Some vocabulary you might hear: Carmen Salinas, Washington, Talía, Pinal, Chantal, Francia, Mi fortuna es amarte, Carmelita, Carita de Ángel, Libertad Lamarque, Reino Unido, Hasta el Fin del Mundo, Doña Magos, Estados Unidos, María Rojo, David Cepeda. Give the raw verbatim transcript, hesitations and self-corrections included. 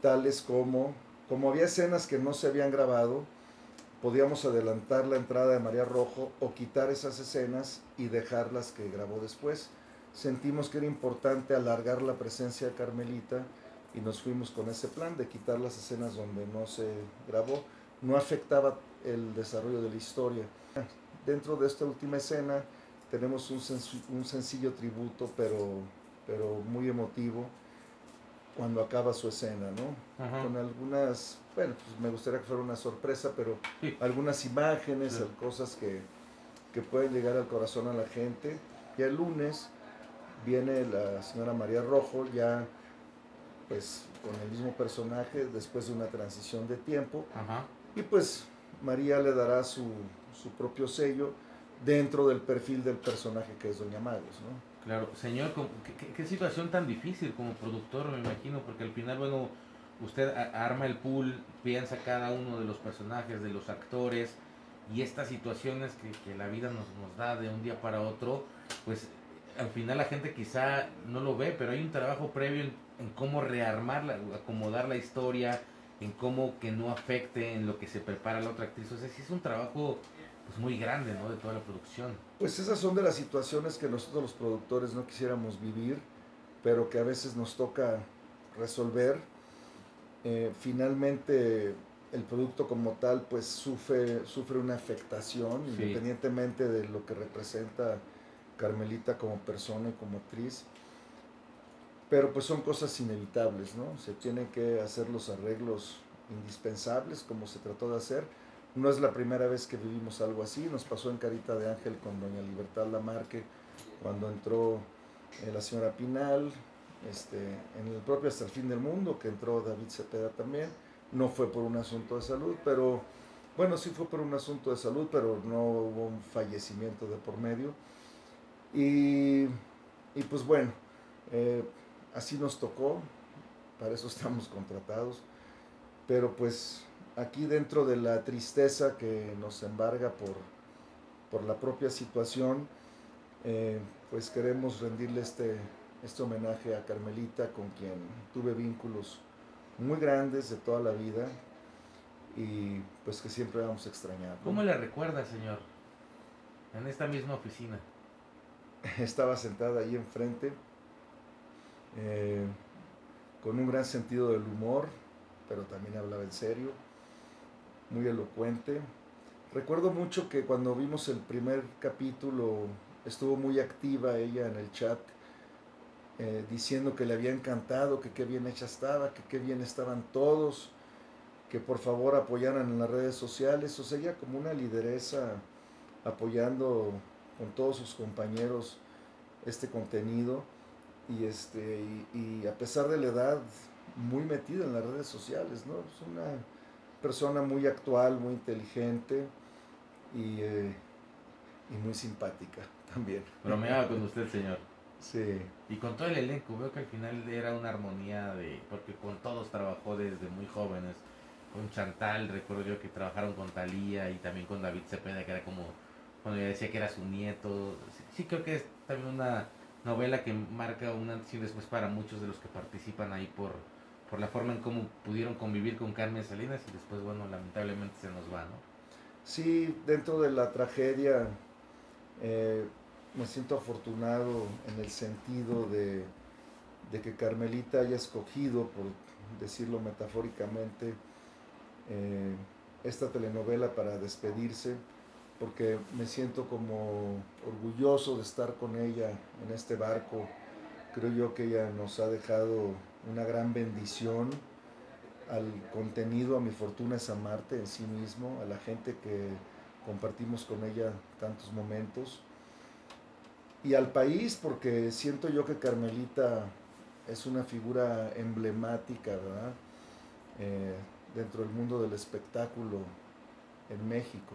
tales como, como había escenas que no se habían grabado, podíamos adelantar la entrada de María Rojo o quitar esas escenas y dejarlas que grabó después. Sentimos que era importante alargar la presencia de Carmelita y nos fuimos con ese plan de quitar las escenas donde no se grabó. No afectaba el desarrollo de la historia. Dentro de esta última escena tenemos un, senc un sencillo tributo, pero, pero muy emotivo, cuando acaba su escena, ¿no? Ajá. Con algunas, bueno, pues me gustaría que fuera una sorpresa, pero sí, algunas imágenes, sí, cosas que, que pueden llegar al corazón a la gente. Y el lunes viene la señora María Rojo, ya pues con el mismo personaje, después de una transición de tiempo. Ajá. Y pues María le dará su, su propio sello dentro del perfil del personaje que es Doña Magos, ¿no? Claro, señor, ¿qué, qué situación tan difícil como productor, me imagino, porque al final, bueno, usted arma el pool, piensa cada uno de los personajes, de los actores, y estas situaciones que, que la vida nos, nos da de un día para otro, pues al final la gente quizá no lo ve, pero hay un trabajo previo en, en cómo rearmarla, acomodar la historia, en cómo que no afecte en lo que se prepara la otra actriz. O sea, sí es un trabajo... pues muy grande, ¿no? De toda la producción. Pues esas son de las situaciones que nosotros los productores no quisiéramos vivir, pero que a veces nos toca resolver. Eh, finalmente el producto como tal pues sufre, sufre una afectación, sí, independientemente de lo que representa Carmelita como persona y como actriz, pero pues son cosas inevitables, ¿no? Se tienen que hacer los arreglos indispensables como se trató de hacer. No es la primera vez que vivimos algo así, nos pasó en Carita de Ángel con Doña Libertad Lamarque, cuando entró eh, la señora Pinal, este, en el propio Hasta el Fin del Mundo, que entró David Cepeda también, no fue por un asunto de salud, pero, bueno, sí fue por un asunto de salud, pero no hubo un fallecimiento de por medio, y, y pues bueno, eh, así nos tocó, para eso estamos contratados, pero pues... aquí dentro de la tristeza que nos embarga por, por la propia situación, eh, pues queremos rendirle este, este homenaje a Carmelita, con quien tuve vínculos muy grandes de toda la vida y pues que siempre vamos a extrañar, ¿no? ¿Cómo la recuerda, señor? En esta misma oficina. Estaba sentada ahí enfrente, eh, con un gran sentido del humor, pero también hablaba en serio, muy elocuente. Recuerdo mucho que cuando vimos el primer capítulo estuvo muy activa ella en el chat, eh, diciendo que le había encantado, que qué bien hecha estaba, que qué bien estaban todos, que por favor apoyaran en las redes sociales. O sea, ella como una lideresa apoyando con todos sus compañeros este contenido, y, este, y, y a pesar de la edad, muy metida en las redes sociales, ¿no? Es una persona muy actual, muy inteligente y, eh, y muy simpática también. Bromeaba con usted, señor. Sí. Y con todo el elenco, veo que al final era una armonía de... porque con todos trabajó desde muy jóvenes. Con Chantal, recuerdo yo que trabajaron con Talía y también con David Cepeda, que era como... cuando ya decía que era su nieto. Sí, sí creo que es también una novela que marca un antes y un después para muchos de los que participan ahí por... por la forma en cómo pudieron convivir con Carmen Salinas y después, bueno, lamentablemente se nos va, ¿no? Sí, dentro de la tragedia eh, me siento afortunado en el sentido de, de que Carmelita haya escogido, por decirlo metafóricamente, eh, esta telenovela para despedirse, porque me siento como orgulloso de estar con ella en este barco. Creo yo que ella nos ha dejado una gran bendición al contenido. A mi fortuna es amarte en sí mismo, a la gente que compartimos con ella tantos momentos, y al país, porque siento yo que Carmelita es una figura emblemática, ¿verdad? Eh, dentro del mundo del espectáculo en México.